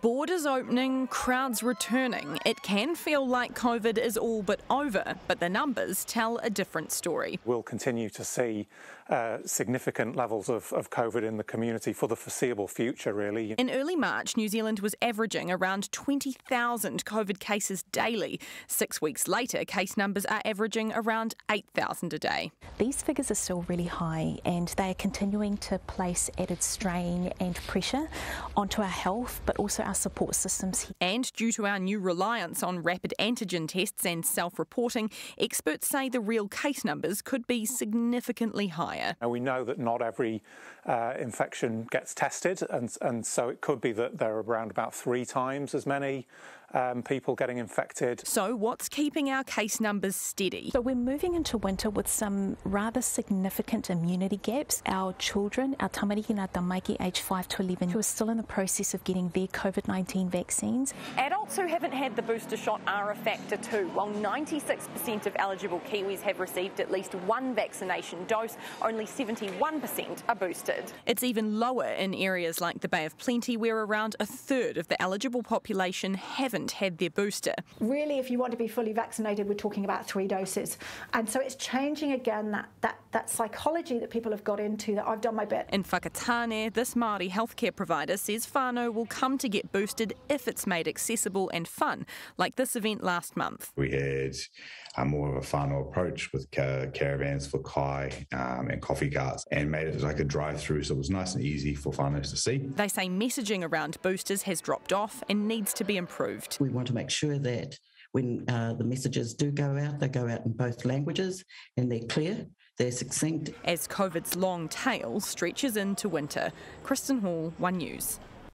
Borders opening, crowds returning. It can feel like COVID is all but over, but the numbers tell a different story. We'll continue to see significant levels of COVID in the community for the foreseeable future, really. In early March, New Zealand was averaging around 20,000 COVID cases daily. 6 weeks later, case numbers are averaging around 8,000 a day. These figures are still really high, and they are continuing to place added strain and pressure onto our health, but also our support systems. And due to our new reliance on rapid antigen tests and self-reporting, experts say the real case numbers could be significantly higher. We know that not every infection gets tested, and so it could be that there are around about 3 times as many people getting infected. So what's keeping our case numbers steady? So we're moving into winter with some rather significant immunity gaps. Our children, our tamariki and our tamaiki aged 5 to 11, who are still in the process of getting their COVID-19 vaccines. Adults who haven't had the booster shot are a factor too. While 96% of eligible Kiwis have received at least one vaccination dose, only 71% are boosted. It's even lower in areas like the Bay of Plenty, where around a third of the eligible population haven't had their booster. Really, if you want to be fully vaccinated, we're talking about 3 doses. And so it's changing again that psychology that people have got into, that I've done my bit. In Whakatane, this Māori healthcare provider says whānau will come to get boosted if it's made accessible and fun, like this event last month. We had more of a whānau approach with caravans for kai and coffee carts, and made it like a drive-through, so it was nice and easy for whānau to see. They say messaging around boosters has dropped off and needs to be improved. We want to make sure that when the messages do go out, they go out in both languages and they're clear, they're succinct. As COVID's long tail stretches into winter. Kristen Hall, One News.